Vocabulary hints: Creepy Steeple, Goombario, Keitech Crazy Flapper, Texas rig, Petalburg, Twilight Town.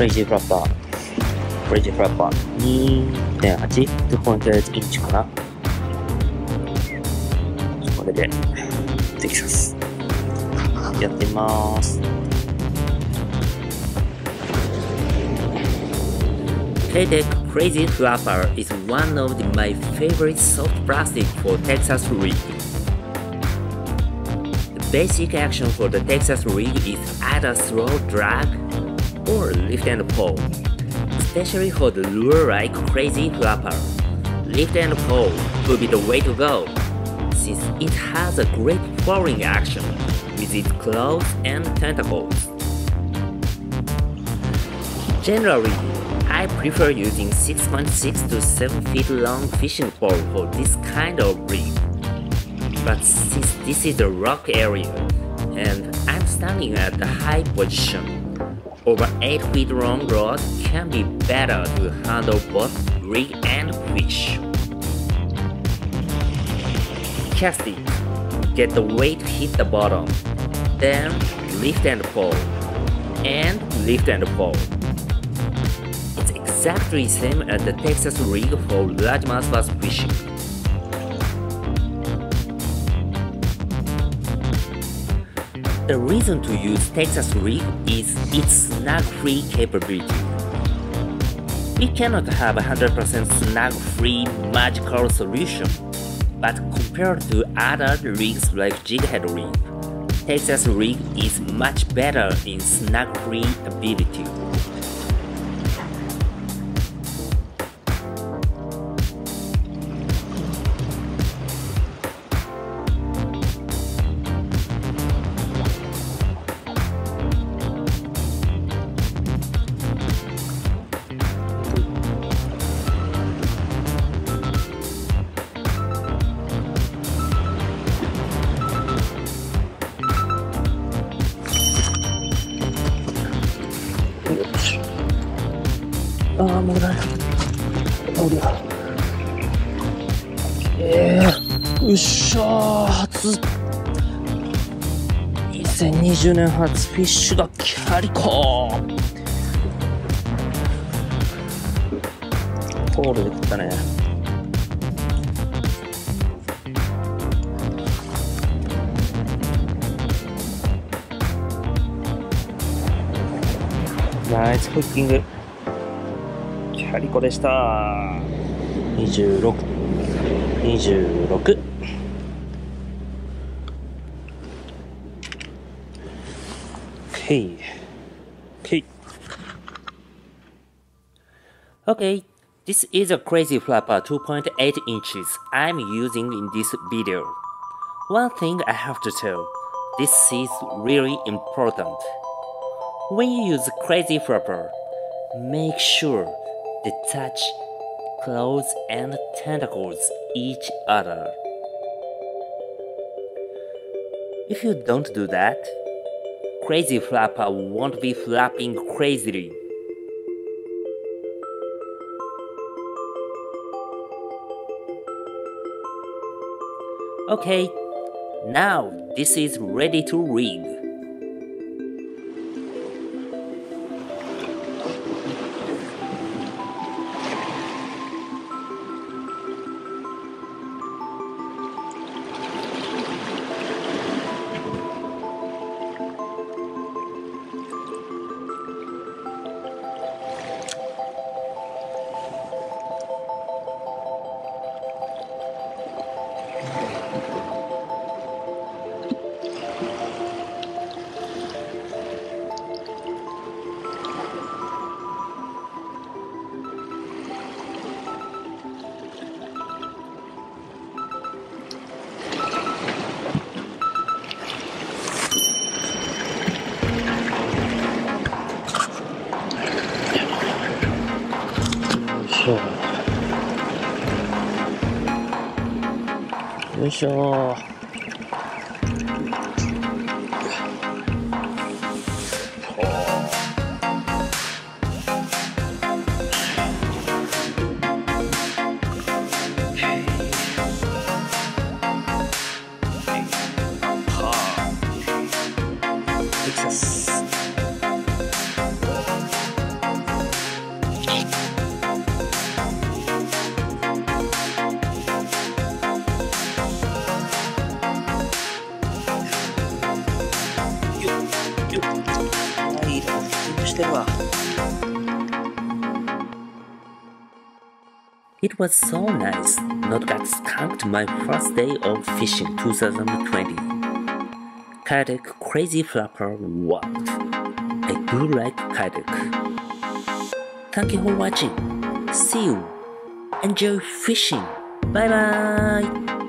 Crazy Flapper2.8 2.8 インチかな。これでできます。やってみます。Keitech Crazy Flapper is one of my favorite soft plastic for Texas rig. The basic action for the Texas rig is either slow drag or lift and pull. Especially for the lure like Crazy Flapper, lift and pull will be the way to go, since it has a great flowing action with its claws and tentacles. Generally, I prefer using 6.6 to 7 feet long fishing pole for this kind of rig. But since this is a rock area and I'm standing at a high position, over 8 feet long rod can be better to handle both rig and fish. Cast it, get the weight hit the bottom, then lift and pull, and lift and pull. Exactly same as the Texas rig for largemouth fishing. The reason to use Texas rig is its snag-free capability. We cannot have 100% snag-free magical solution, but compared to other rigs like jighead rig, Texas rig is much better in snag-free ability.よっしゃー、2020年初フィッシュがキャリコーホールで食ったね。ナイスフッキング、キャリコでした。26。Okay, this is a Crazy Flapper 2.8 inches I'm using in this video. One thing I have to tell, this is really important. When you use Crazy Flapper, make sure they touch claws and tentacles each other. If you don't do that, Crazy Flapper won't be flapping crazily. Okay, now this is ready to rig. keeping well. It was so nice not got skunked my first day of fishing 2020. Keitech Crazy Flapper worked. I do like Keitech. Thank you for watching. See you. Enjoy fishing. Bye bye.